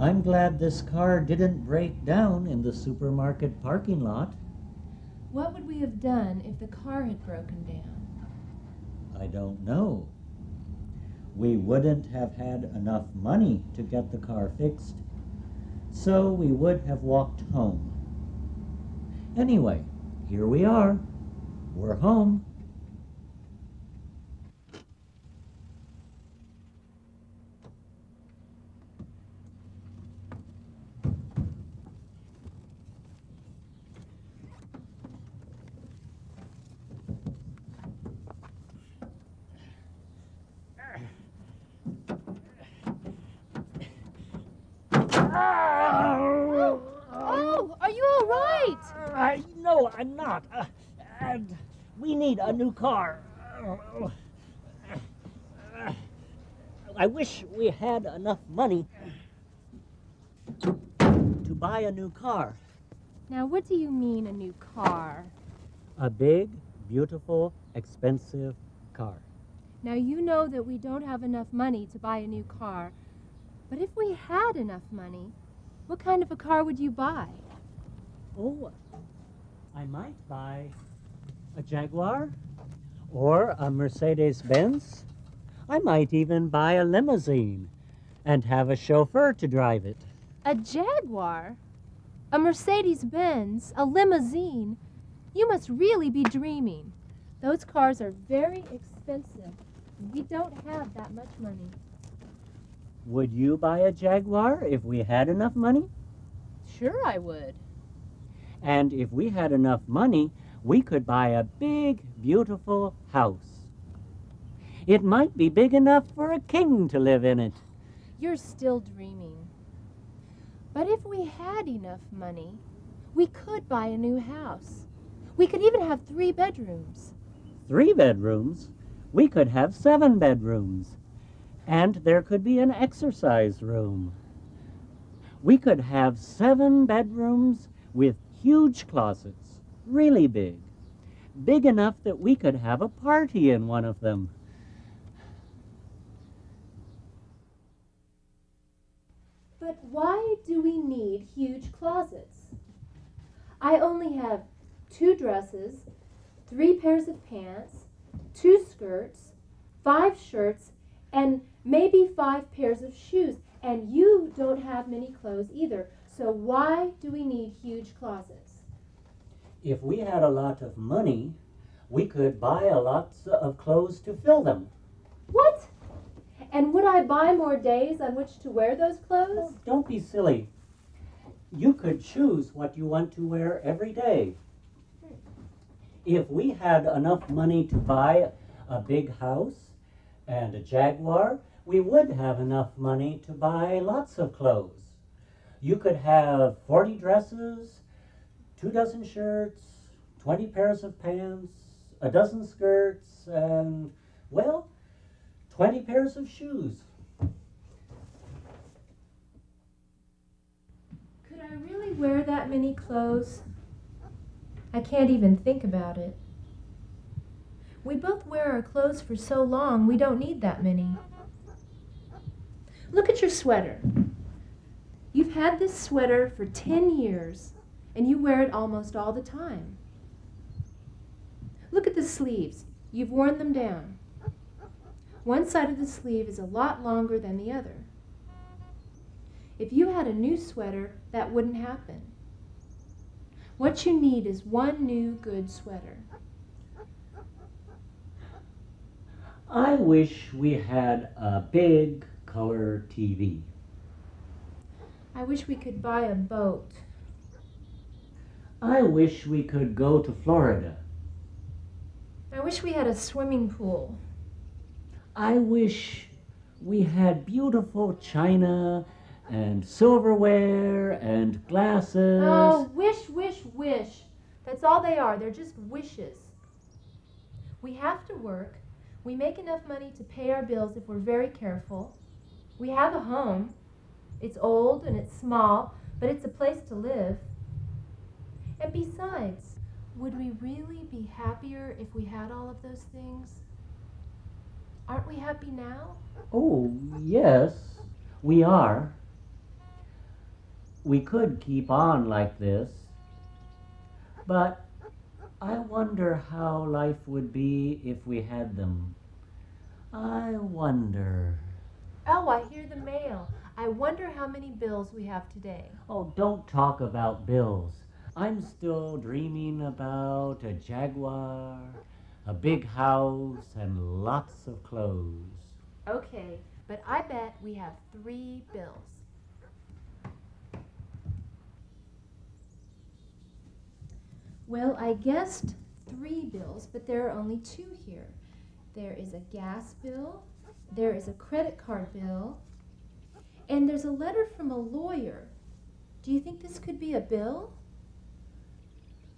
I'm glad this car didn't break down in the supermarket parking lot. What would we have done if the car had broken down? I don't know. We wouldn't have had enough money to get the car fixed, so we would have walked home. Anyway, here we are. We're home. No, I'm not. And we need a new car. I wish we had enough money to buy a new car. Now, what do you mean a new car? A big, beautiful, expensive car. Now, you know that we don't have enough money to buy a new car. But if we had enough money, what kind of a car would you buy? Oh, I might buy a Jaguar or a Mercedes-Benz. I might even buy a limousine and have a chauffeur to drive it. A Jaguar? A Mercedes-Benz? A limousine? You must really be dreaming. Those cars are very expensive. We don't have that much money. Would you buy a Jaguar if we had enough money? Sure, I would. And if we had enough money, we could buy a big, beautiful house. It might be big enough for a king to live in it. You're still dreaming. But if we had enough money, we could buy a new house. We could even have 3 bedrooms. 3 bedrooms? We could have 7 bedrooms. And there could be an exercise room. We could have 7 bedrooms with huge closets, really big. Big enough that we could have a party in one of them. But why do we need huge closets? I only have 2 dresses, 3 pairs of pants, 2 skirts, 5 shirts, and maybe 5 pairs of shoes. And you don't have many clothes either. So why do we need huge closets? If we had a lot of money, we could buy a lot of clothes to fill them. What? And would I buy more days on which to wear those clothes? Oh, don't be silly. You could choose what you want to wear every day. If we had enough money to buy a big house and a Jaguar, we would have enough money to buy lots of clothes. You could have 40 dresses, 2 dozen shirts, 20 pairs of pants, 12 skirts, and, well, 20 pairs of shoes. Could I really wear that many clothes? I can't even think about it. We both wear our clothes for so long, we don't need that many. Look at your sweater. You've had this sweater for 10 years, and you wear it almost all the time. Look at the sleeves. You've worn them down. One side of the sleeve is a lot longer than the other. If you had a new sweater, that wouldn't happen. What you need is one new good sweater. I wish we had a big color TV. I wish we could buy a boat. I wish we could go to Florida. I wish we had a swimming pool. I wish we had beautiful china and silverware and glasses. Oh, wish, wish, wish. That's all they are. They're just wishes. We have to work. We make enough money to pay our bills if we're very careful. We have a home. It's old and it's small, but it's a place to live. And besides, would we really be happier if we had all of those things? Aren't we happy now? Oh, yes, we are. We could keep on like this, but I wonder how life would be if we had them. I wonder. Oh, I hear the mail. I wonder how many bills we have today. Oh, don't talk about bills. I'm still dreaming about a Jaguar, a big house, and lots of clothes. Okay, but I bet we have 3 bills. Well, I guessed 3 bills, but there are only 2 here. There is a gas bill, there is a credit card bill, and there's a letter from a lawyer. Do you think this could be a bill?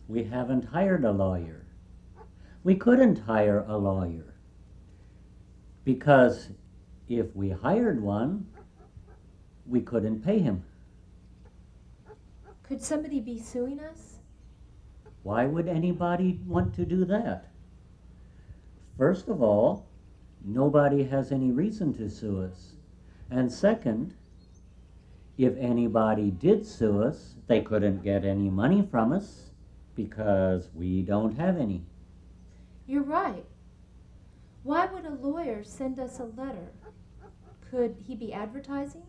We haven't hired a lawyer. We couldn't hire a lawyer, because if we hired one, we couldn't pay him. Could somebody be suing us? Why would anybody want to do that? First of all, nobody has any reason to sue us. And second, if anybody did sue us, they couldn't get any money from us because we don't have any. You're right. Why would a lawyer send us a letter? Could he be advertising?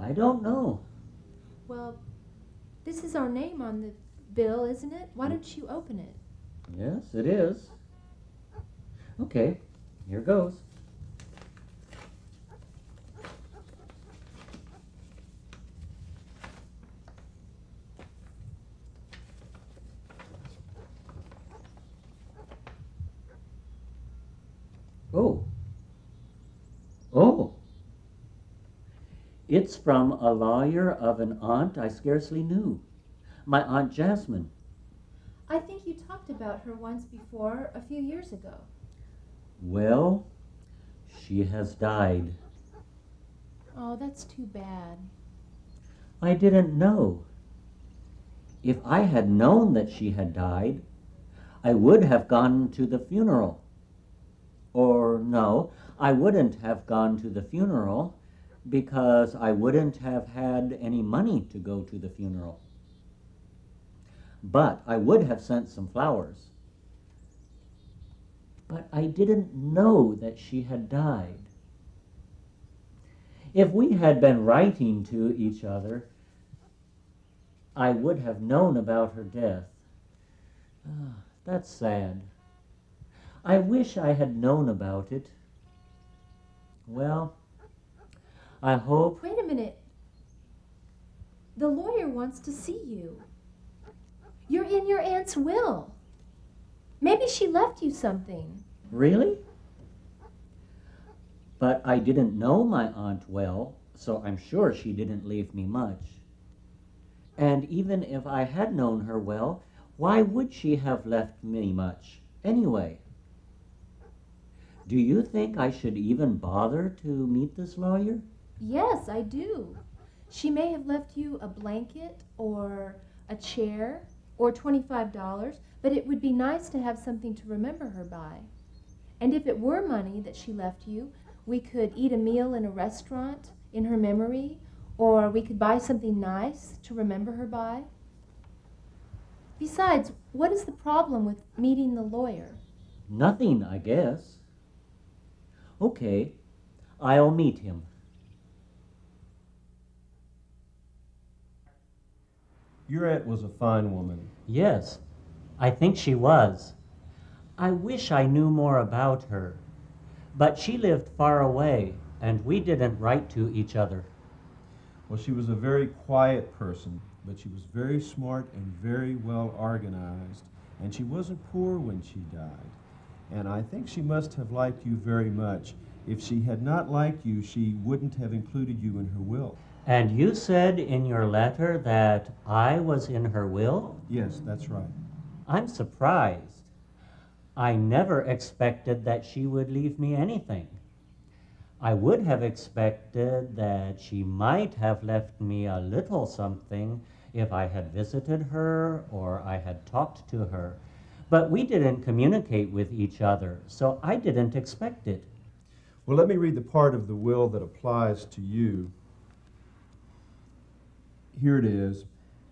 I don't know. Well, this is our name on the bill, isn't it? Why don't you open it? Yes, it is. Okay, here goes. Oh. Oh. It's from a lawyer of an aunt I scarcely knew. My Aunt Jasmine. I think you talked about her once before, a few years ago. Well, she has died. Oh, that's too bad. I didn't know. If I had known that she had died, I would have gone to the funeral. Or no, I wouldn't have gone to the funeral because I wouldn't have had any money to go to the funeral. But I would have sent some flowers. But I didn't know that she had died. If we had been writing to each other, I would have known about her death. That's sad. I wish I had known about it. Well, I hope... Wait a minute. The lawyer wants to see you. You're in your aunt's will. Maybe she left you something. Really? But I didn't know my aunt well, so I'm sure she didn't leave me much. And even if I had known her well, why would she have left me much anyway? Do you think I should even bother to meet this lawyer? Yes, I do. She may have left you a blanket or a chair, or $25, but it would be nice to have something to remember her by. And if it were money that she left you, we could eat a meal in a restaurant in her memory, or we could buy something nice to remember her by. Besides, what is the problem with meeting the lawyer? Nothing, I guess. Okay, I'll meet him. Your aunt was a fine woman. Yes, I think she was. I wish I knew more about her. But she lived far away, and we didn't write to each other. Well, she was a very quiet person, but she was very smart and very well organized, and she wasn't poor when she died. And I think she must have liked you very much. If she had not liked you, she wouldn't have included you in her will. And you said in your letter that I was in her will? Yes, that's right. I'm surprised. I never expected that she would leave me anything. I would have expected that she might have left me a little something if I had visited her or I had talked to her. But we didn't communicate with each other, so I didn't expect it. Well, let me read the part of the will that applies to you. here it is,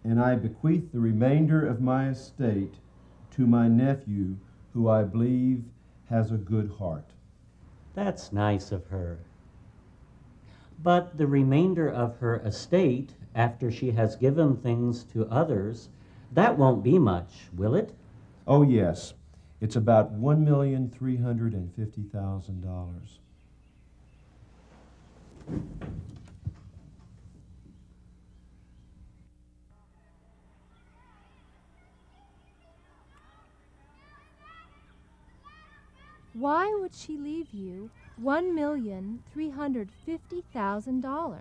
and I bequeath the remainder of my estate to my nephew, who I believe has a good heart. That's nice of her. But the remainder of her estate, after she has given things to others, that won't be much, will it? Oh, yes. It's about $1,350,000. Why would she leave you $1,350,000?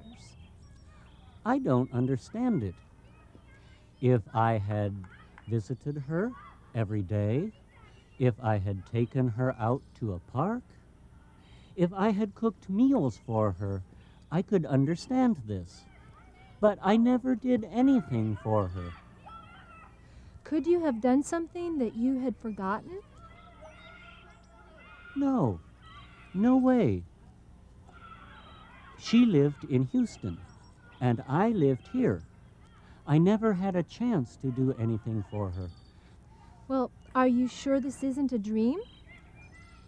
I don't understand it. If I had visited her every day, if I had taken her out to a park, if I had cooked meals for her, I could understand this. But I never did anything for her. Could you have done something that you had forgotten? No, no way. She lived in Houston, and I lived here. I never had a chance to do anything for her. Well, are you sure this isn't a dream?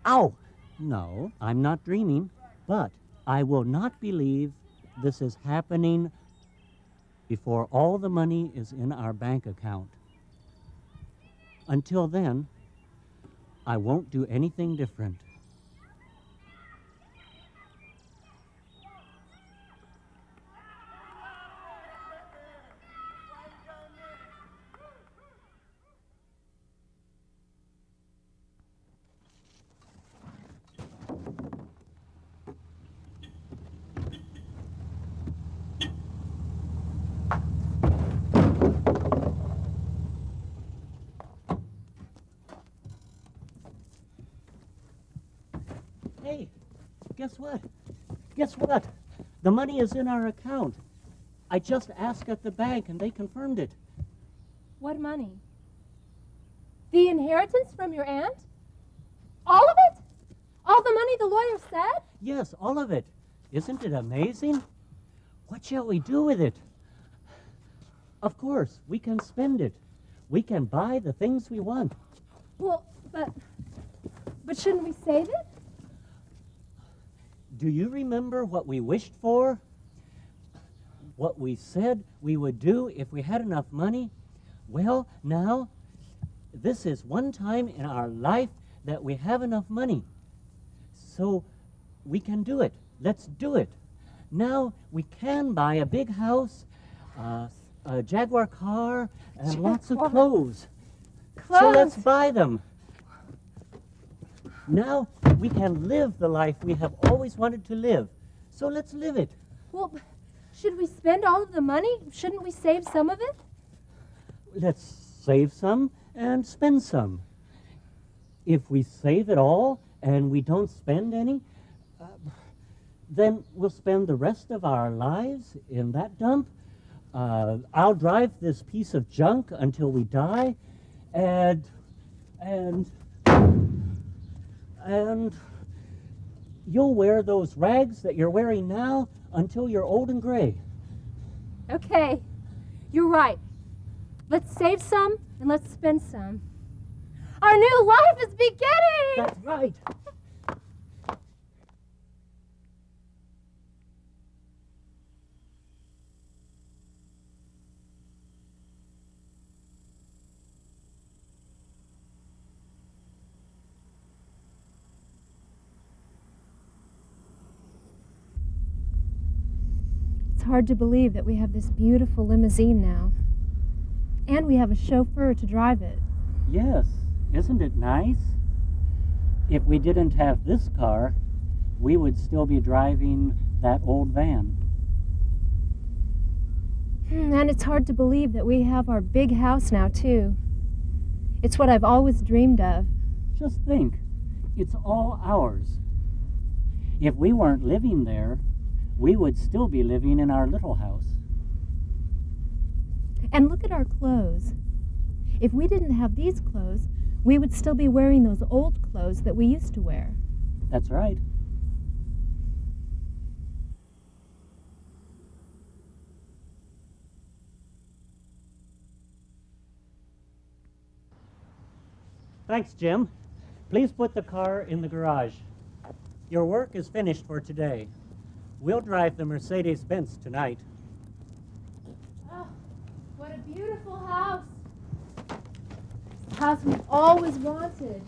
Ow! No, I'm not dreaming, but I will not believe this is happening before all the money is in our bank account. Until then, I won't do anything different. Hey, guess what? Guess what? The money is in our account. I just asked at the bank and they confirmed it. What money? The inheritance from your aunt? All of it? All the money the lawyer said? Yes, all of it. Isn't it amazing? What shall we do with it? Of course, we can spend it. We can buy the things we want. Well, but shouldn't we save it? Do you remember what we wished for? What we said we would do if we had enough money? Well, now, this is one time in our life that we have enough money. So we can do it. Let's do it. Now we can buy a big house, a Jaguar car, and lots of clothes. So let's buy them. Now we can live the life we have always wanted to live. So let's live it. Well, should we spend all of the money? Shouldn't we save some of it? Let's save some and spend some. If we save it all and we don't spend any, then we'll spend the rest of our lives in that dump. I'll drive this piece of junk until we die, and you'll wear those rags that you're wearing now until you're old and gray. Okay, you're right. Let's save some and let's spend some. Our new life is beginning! That's right. It's hard to believe that we have this beautiful limousine now. And we have a chauffeur to drive it. Yes, isn't it nice? If we didn't have this car, we would still be driving that old van. And it's hard to believe that we have our big house now, too. It's what I've always dreamed of. Just think, it's all ours. If we weren't living there, we would still be living in our little house. And look at our clothes. If we didn't have these clothes, we would still be wearing those old clothes that we used to wear. That's right. Thanks, Jim. Please put the car in the garage. Your work is finished for today. We'll drive the Mercedes-Benz tonight. Oh, what a beautiful house. It's the house we've always wanted.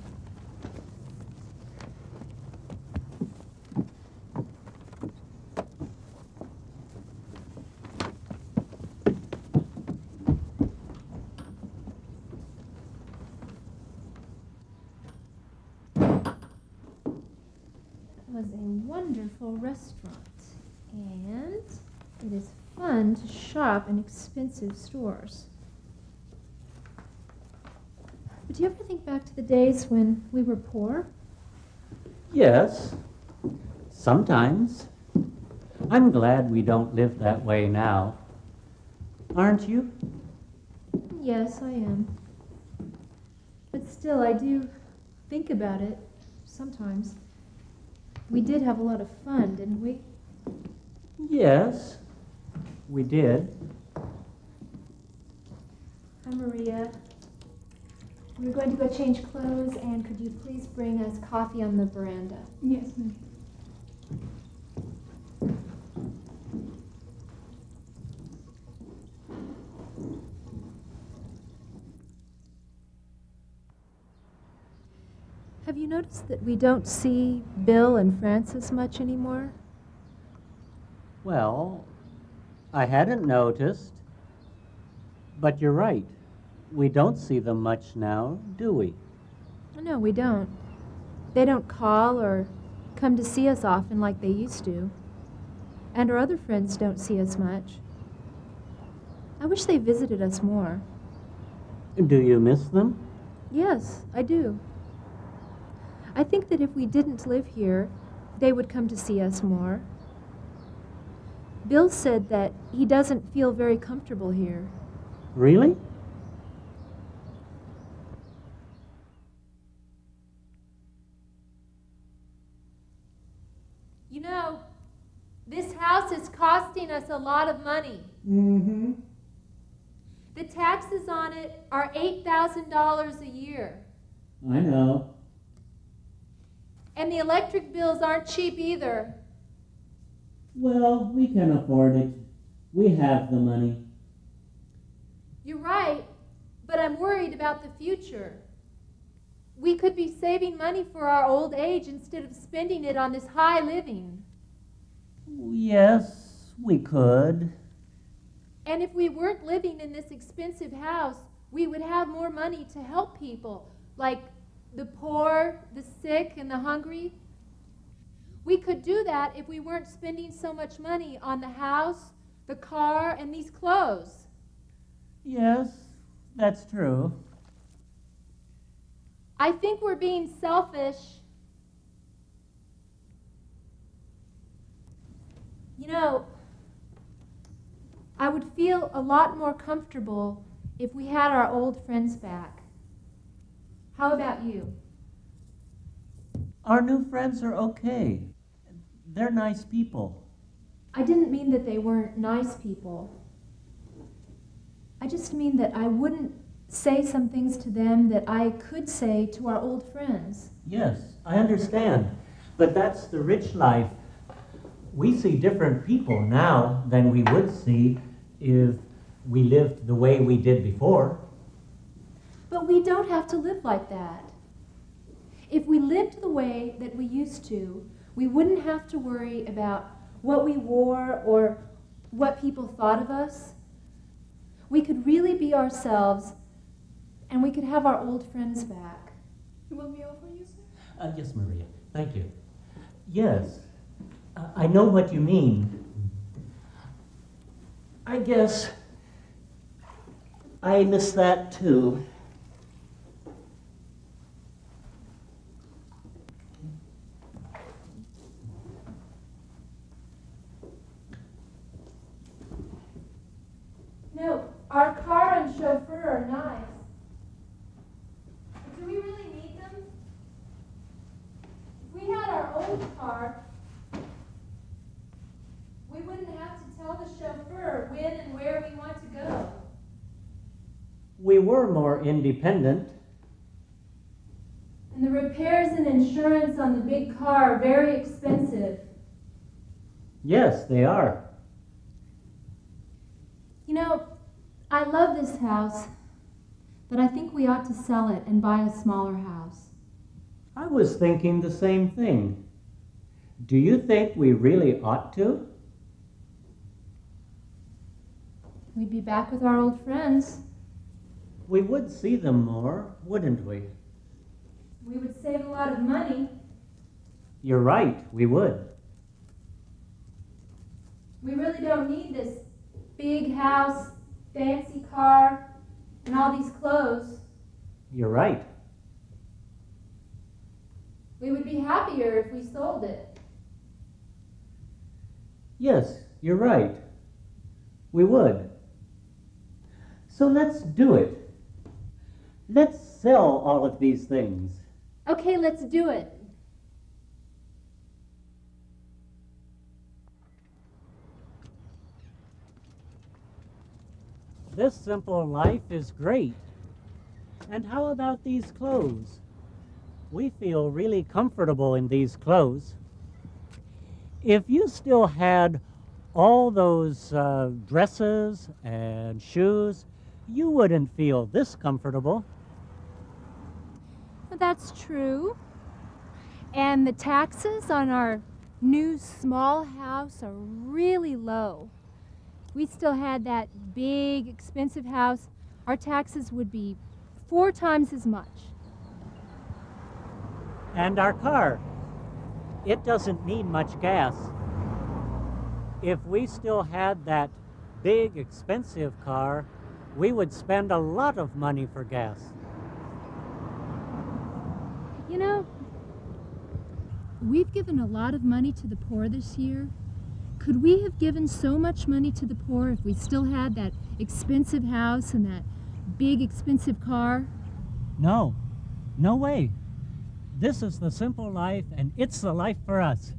Restaurant, and it is fun to shop in expensive stores. But do you ever think back to the days when we were poor? Yes, sometimes. I'm glad we don't live that way now. Aren't you? Yes, I am. But still, I do think about it sometimes. We did have a lot of fun, didn't we? Yes, we did. Hi, Maria. We're going to go change clothes, and could you please bring us coffee on the veranda? Yes, ma'am. Have you noticed that we don't see Bill and Frances much anymore? Well, I hadn't noticed, but you're right. We don't see them much now, do we? No, we don't. They don't call or come to see us often like they used to. And our other friends don't see us much. I wish they visited us more. Do you miss them? Yes, I do. I think that if we didn't live here, they would come to see us more. Bill said that he doesn't feel very comfortable here. Really? You know, this house is costing us a lot of money. Mm-hmm. The taxes on it are $8,000 a year. I know. And the electric bills aren't cheap either. Well, we can afford it. We have the money. You're right, but I'm worried about the future. We could be saving money for our old age instead of spending it on this high living. Yes, we could. And if we weren't living in this expensive house, we would have more money to help people, like the poor, the sick, and the hungry. We could do that if we weren't spending so much money on the house, the car, and these clothes. Yes, that's true. I think we're being selfish. You know, I would feel a lot more comfortable if we had our old friends back. How about you? Our new friends are okay. They're nice people. I didn't mean that they weren't nice people. I just mean that I wouldn't say some things to them that I could say to our old friends. Yes, I understand. But that's the rich life. We see different people now than we would see if we lived the way we did before. But we don't have to live like that. If we lived the way that we used to, we wouldn't have to worry about what we wore or what people thought of us. We could really be ourselves, and we could have our old friends back. You want me over, you, sir? Yes, Maria. Thank you. Yes, I know what you mean. I guess I miss that, too. No, our car and chauffeur are nice. But do we really need them? If we had our own car, we wouldn't have to tell the chauffeur when and where we want to go. We were more independent. repairs and insurance on the big car are very expensive. Yes, they are. You know, I love this house, but I think we ought to sell it and buy a smaller house. I was thinking the same thing. Do you think we really ought to? We'd be back with our old friends. We would see them more, wouldn't we? We would save a lot of money. You're right, we would. We really don't need this big house, fancy car, and all these clothes. You're right. We would be happier if we sold it. Yes, you're right. We would. So let's do it. Let's sell all of these things. Okay, let's do it. This simple life is great. And how about these clothes? We feel really comfortable in these clothes. If you still had all those dresses and shoes, you wouldn't feel this comfortable. Well, that's true. And the taxes on our new small house are really low. If we still had that big, expensive house, our taxes would be 4 times as much. And our car, it doesn't need much gas. If we still had that big, expensive car, we would spend a lot of money for gas. You know, we've given a lot of money to the poor this year. Could we have given so much money to the poor if we still had that expensive house and that big, expensive car? No, no way. This is the simple life, and it's the life for us.